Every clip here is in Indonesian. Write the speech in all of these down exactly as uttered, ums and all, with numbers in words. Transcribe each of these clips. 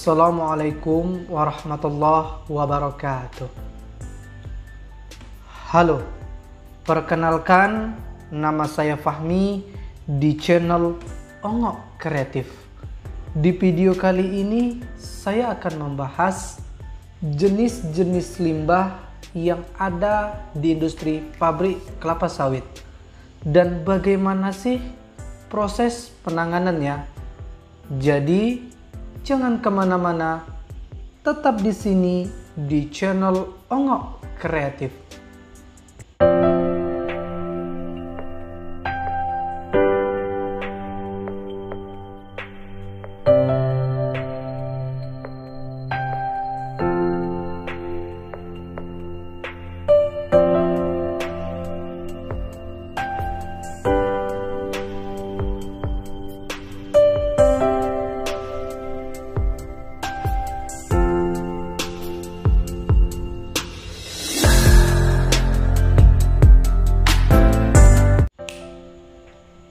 Assalamualaikum warahmatullahi wabarakatuh. Halo, perkenalkan nama saya Fahmi di channel Ongok Kreatif. Di video kali ini saya akan membahas jenis-jenis limbah yang ada di industri pabrik kelapa sawit dan bagaimana sih proses penanganannya. Jadi jangan kemana-mana, tetap di sini di channel Ongok Kreatif.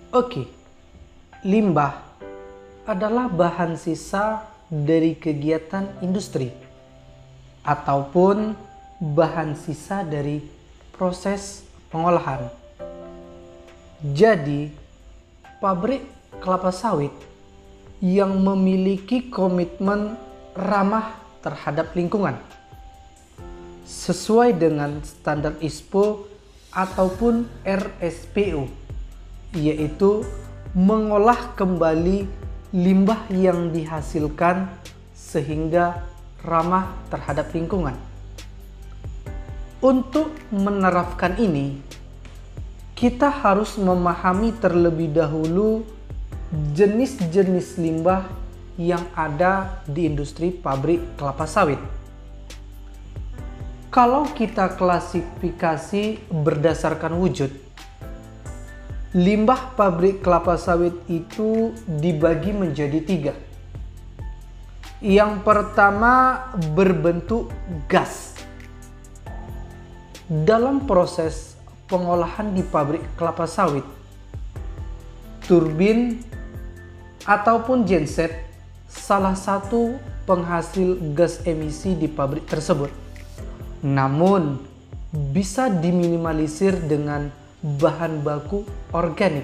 Oke, limbah adalah bahan sisa dari kegiatan industri ataupun bahan sisa dari proses pengolahan. Jadi, pabrik kelapa sawit yang memiliki komitmen ramah terhadap lingkungan sesuai dengan standar I S P O ataupun R S P O, yaitu mengolah kembali limbah yang dihasilkan sehingga ramah terhadap lingkungan. Untuk menerapkan ini, kita harus memahami terlebih dahulu jenis-jenis limbah yang ada di industri pabrik kelapa sawit. Kalau kita klasifikasi berdasarkan wujud, limbah pabrik kelapa sawit itu dibagi menjadi tiga. Yang pertama berbentuk gas. Dalam proses pengolahan di pabrik kelapa sawit, turbin ataupun genset salah satu penghasil gas emisi di pabrik tersebut. Namun bisa diminimalisir dengan bahan baku organik.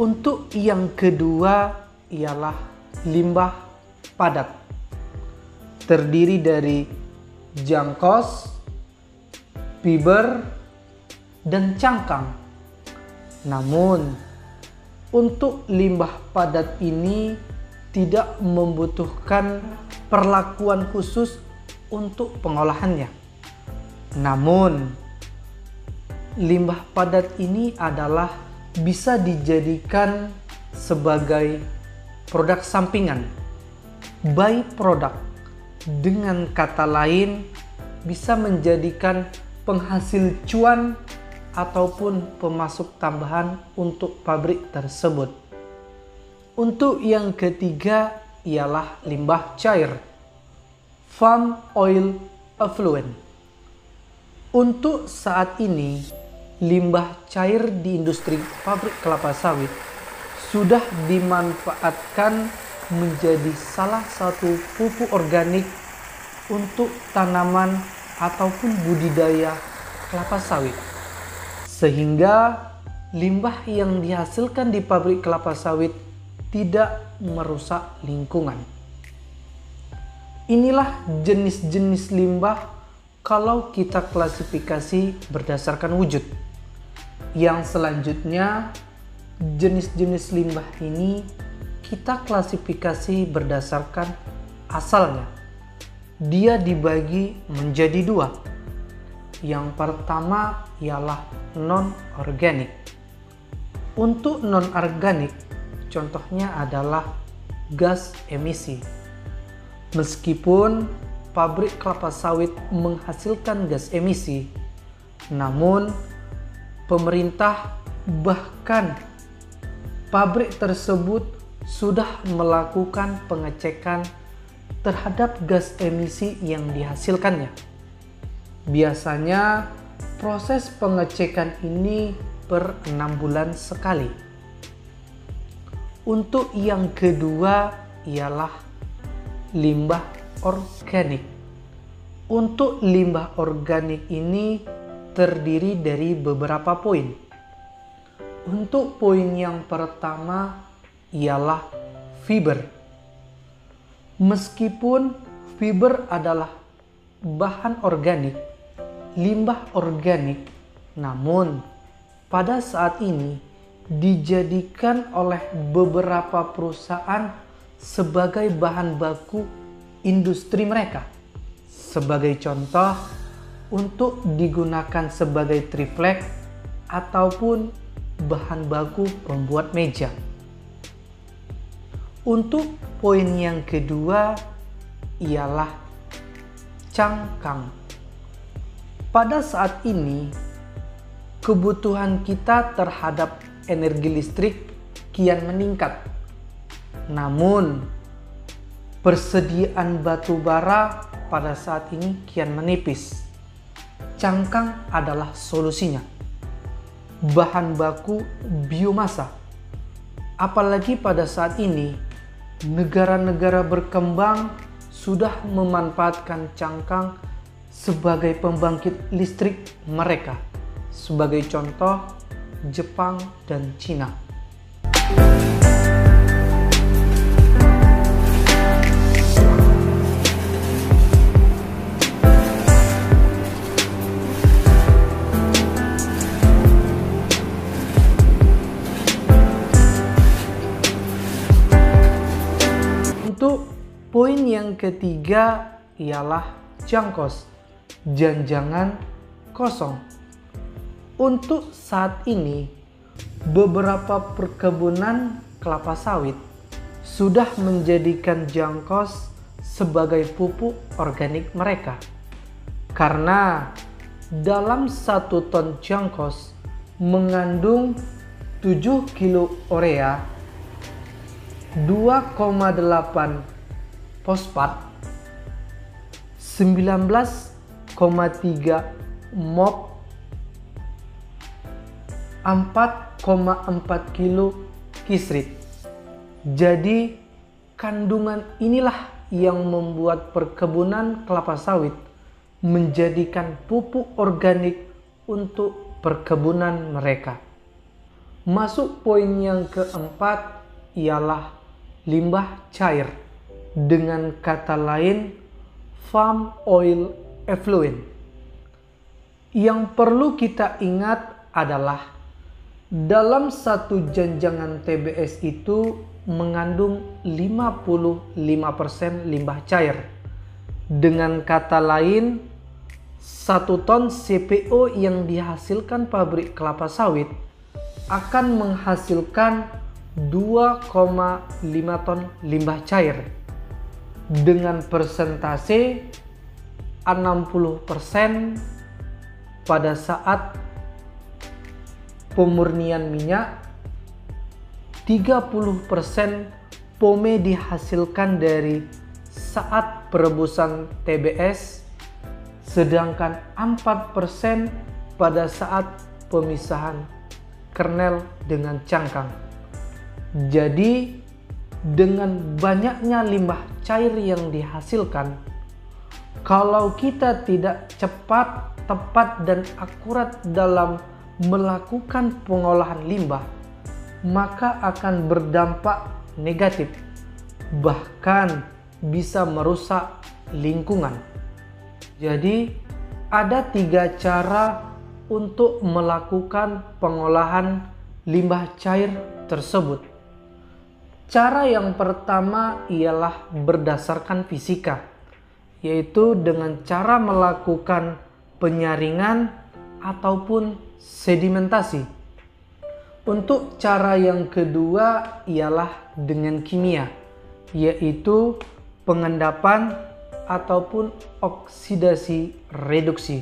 Untuk yang kedua ialah limbah padat, terdiri dari jangkos, fiber, dan cangkang. Namun untuk limbah padat ini tidak membutuhkan perlakuan khusus untuk pengolahannya. Namun, limbah padat ini adalah bisa dijadikan sebagai produk sampingan, byproduct. Dengan kata lain, bisa menjadikan penghasil cuan ataupun pemasuk tambahan untuk pabrik tersebut. Untuk yang ketiga ialah limbah cair, farm oil effluent. Untuk saat ini, limbah cair di industri pabrik kelapa sawit sudah dimanfaatkan menjadi salah satu pupuk organik untuk tanaman ataupun budidaya kelapa sawit. Sehingga limbah yang dihasilkan di pabrik kelapa sawit tidak merusak lingkungan. Inilah jenis-jenis limbah kalau kita klasifikasi berdasarkan wujud. Yang selanjutnya, jenis-jenis limbah ini kita klasifikasi berdasarkan asalnya. Dia dibagi menjadi dua. Yang pertama ialah non-organik. Untuk non-organik, contohnya adalah gas emisi. Meskipun pabrik kelapa sawit menghasilkan gas emisi, namun pemerintah bahkan pabrik tersebut sudah melakukan pengecekan terhadap gas emisi yang dihasilkannya. Biasanya proses pengecekan ini per enam bulan sekali. Untuk yang kedua ialah limbah organik. Untuk limbah organik ini terdiri dari beberapa poin. Untuk poin yang pertama ialah fiber. Meskipun fiber adalah bahan organik, limbah organik, namun pada saat ini dijadikan oleh beberapa perusahaan sebagai bahan baku industri mereka. Sebagai contoh, untuk digunakan sebagai triplek ataupun bahan baku pembuat meja. Untuk poin yang kedua ialah cangkang. Pada saat ini, kebutuhan kita terhadap energi listrik kian meningkat. Namun, persediaan batu bara pada saat ini kian menipis. Cangkang adalah solusinya. Bahan baku biomasa. Apalagi pada saat ini, negara-negara berkembang sudah memanfaatkan cangkang sebagai pembangkit listrik mereka. Sebagai contoh, Jepang dan Cina. Untuk poin yang ketiga ialah jangkos, janjangan kosong. Untuk saat ini, beberapa perkebunan kelapa sawit sudah menjadikan jangkos sebagai pupuk organik mereka. Karena dalam satu ton jangkos mengandung tujuh kilo urea, dua koma delapan fosfat, sembilan belas koma tiga mop, empat koma empat kilo kisrit. Jadi kandungan inilah yang membuat perkebunan kelapa sawit menjadikan pupuk organik untuk perkebunan mereka. Masuk poin yang keempat ialah limbah cair. Dengan kata lain, palm oil effluent. Yang perlu kita ingat adalah dalam satu janjangan T B S itu mengandung lima puluh lima persen limbah cair. Dengan kata lain, satu ton C P O yang dihasilkan pabrik kelapa sawit akan menghasilkan dua koma lima ton limbah cair. Dengan persentase enam puluh persen pada saat pemurnian minyak, tiga puluh persen pome dihasilkan dari saat perebusan T B S, sedangkan empat persen pada saat pemisahan kernel dengan cangkang. Jadi, dengan banyaknya limbah cair yang dihasilkan, kalau kita tidak cepat, tepat, dan akurat dalam melakukan pengolahan limbah, maka akan berdampak negatif, bahkan bisa merusak lingkungan. Jadi, ada tiga cara untuk melakukan pengolahan limbah cair tersebut. Cara yang pertama ialah berdasarkan fisika, yaitu dengan cara melakukan penyaringan ataupun sedimentasi. Untuk cara yang kedua ialah dengan kimia, yaitu pengendapan ataupun oksidasi reduksi.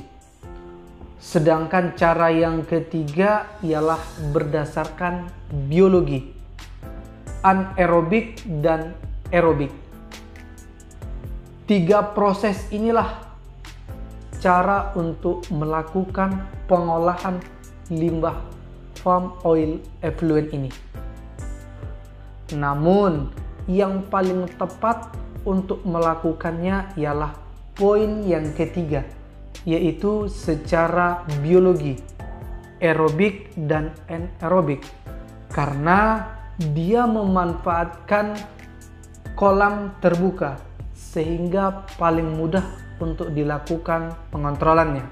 Sedangkan cara yang ketiga ialah berdasarkan biologi, anaerobik dan aerobik. Tiga proses inilah cara untuk melakukan pengolahan limbah palm oil effluent ini. Namun, yang paling tepat untuk melakukannya ialah poin yang ketiga, yaitu secara biologi, aerobik dan anaerobik, karena dia memanfaatkan kolam terbuka sehingga paling mudah untuk dilakukan pengontrolannya.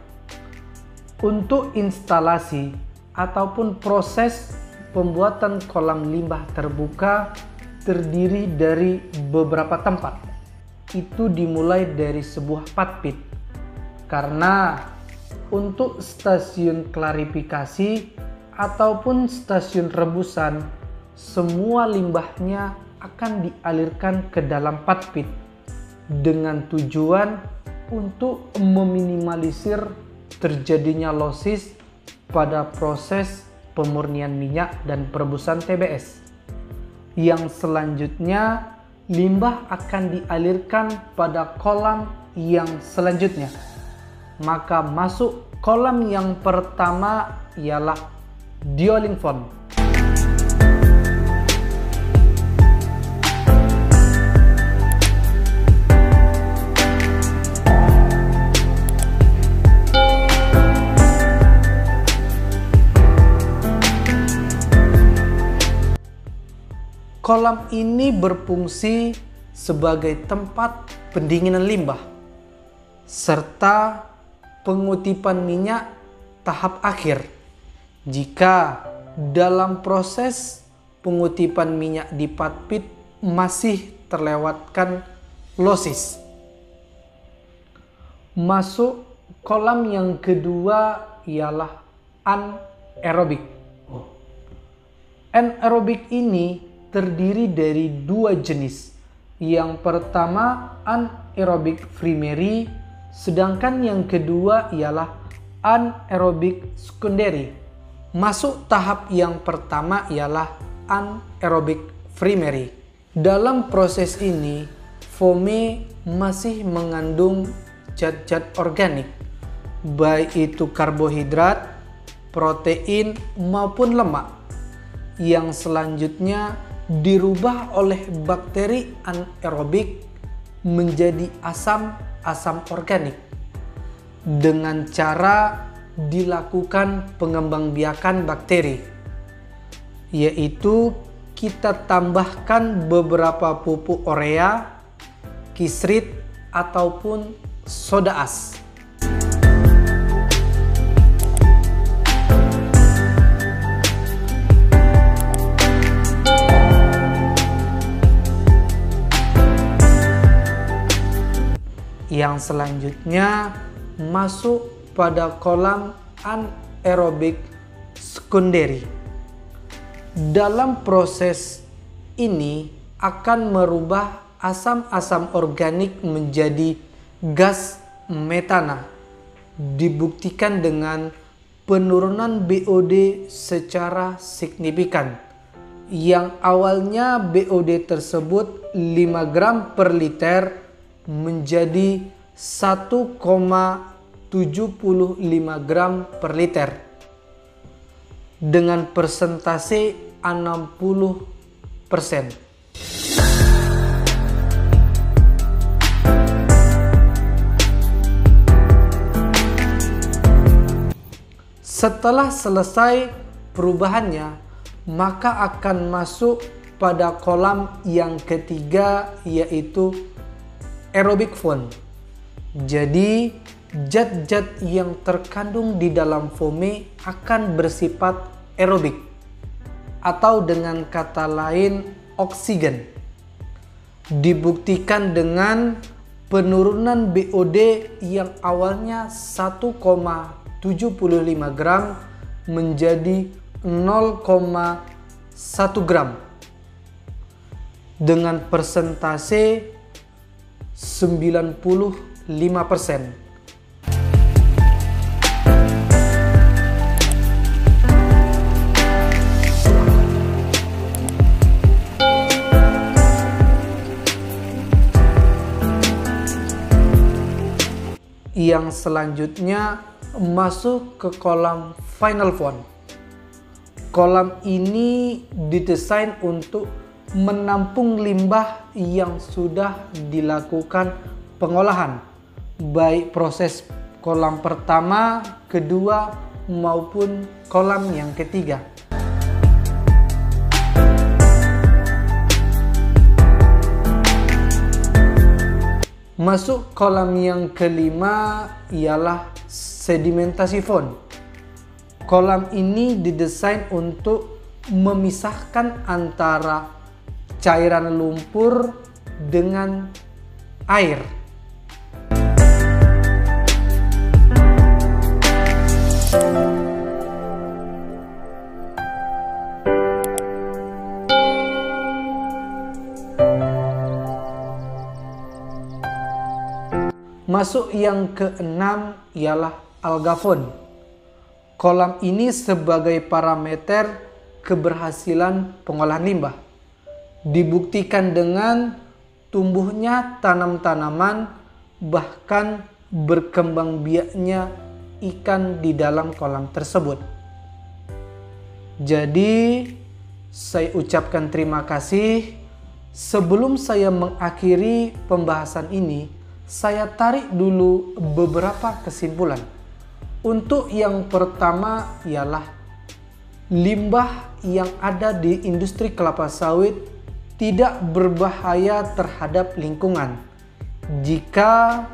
Untuk instalasi ataupun proses pembuatan kolam limbah terbuka terdiri dari beberapa tempat. Itu dimulai dari sebuah patpit, karena untuk stasiun klarifikasi ataupun stasiun rebusan, semua limbahnya akan dialirkan ke dalam patpit dengan tujuan untuk meminimalisir terjadinya losis pada proses pemurnian minyak dan perebusan T B S. Yang selanjutnya, limbah akan dialirkan pada kolam yang selanjutnya. Maka masuk kolam yang pertama ialah dioling pond. Kolam ini berfungsi sebagai tempat pendinginan limbah serta pengutipan minyak tahap akhir. Jika dalam proses pengutipan minyak di patpit masih terlewatkan losis. Masuk kolam yang kedua ialah anaerobik. Anaerobik ini terdiri dari dua jenis. Yang pertama anaerobic primary, sedangkan yang kedua ialah anaerobic secondary. Masuk tahap yang pertama ialah anaerobic primary. Dalam proses ini, foamy masih mengandung zat-zat organik, baik itu karbohidrat, protein maupun lemak. Yang selanjutnya dirubah oleh bakteri anaerobik menjadi asam-asam organik dengan cara dilakukan pengembangbiakan bakteri, yaitu kita tambahkan beberapa pupuk urea, kisrit ataupun soda as. Yang selanjutnya masuk pada kolam anaerobik sekunderi. Dalam proses ini akan merubah asam-asam organik menjadi gas metana. Dibuktikan dengan penurunan B O D secara signifikan. Yang awalnya B O D tersebut lima gram per liter menjadi satu koma tujuh lima gram per liter dengan persentase enam puluh persen. Setelah selesai perubahannya, maka akan masuk pada kolam yang ketiga, yaitu aerobic foam. Jadi zat-zat yang terkandung di dalam foamy akan bersifat aerobik, atau dengan kata lain oksigen. Dibuktikan dengan penurunan B O D yang awalnya satu koma tujuh lima gram menjadi nol koma satu gram dengan persentase sembilan puluh lima persen. Yang selanjutnya masuk ke kolam final pond. Kolam ini didesain untuk menampung limbah yang sudah dilakukan pengolahan, baik proses kolam pertama, kedua, maupun kolam yang ketiga. Masuk kolam yang kelima ialah sedimentasi pond. Kolam ini didesain untuk memisahkan antara cairan lumpur dengan air. Masuk yang keenam ialah alga pond. Kolam ini sebagai parameter keberhasilan pengolahan limbah. Dibuktikan dengan tumbuhnya tanam-tanaman, bahkan berkembang biaknya ikan di dalam kolam tersebut. Jadi, saya ucapkan terima kasih. Sebelum saya mengakhiri pembahasan ini, saya tarik dulu beberapa kesimpulan. Untuk yang pertama ialah limbah yang ada di industri kelapa sawit tidak berbahaya terhadap lingkungan jika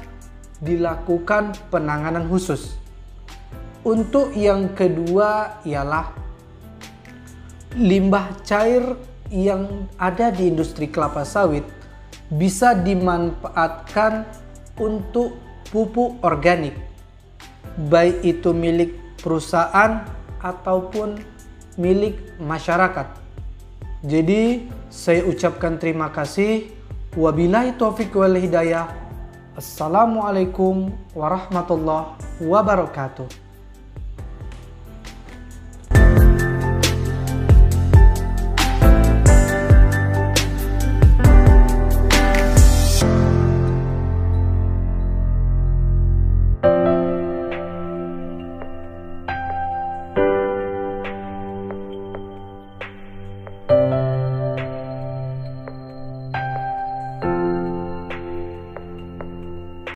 dilakukan penanganan khusus. Untuk yang kedua ialah limbah cair yang ada di industri kelapa sawit bisa dimanfaatkan untuk pupuk organik, baik itu milik perusahaan ataupun milik masyarakat. Jadi saya ucapkan terima kasih. Wabillahi taufiq wal hidayah. Assalamualaikum warahmatullahi wabarakatuh.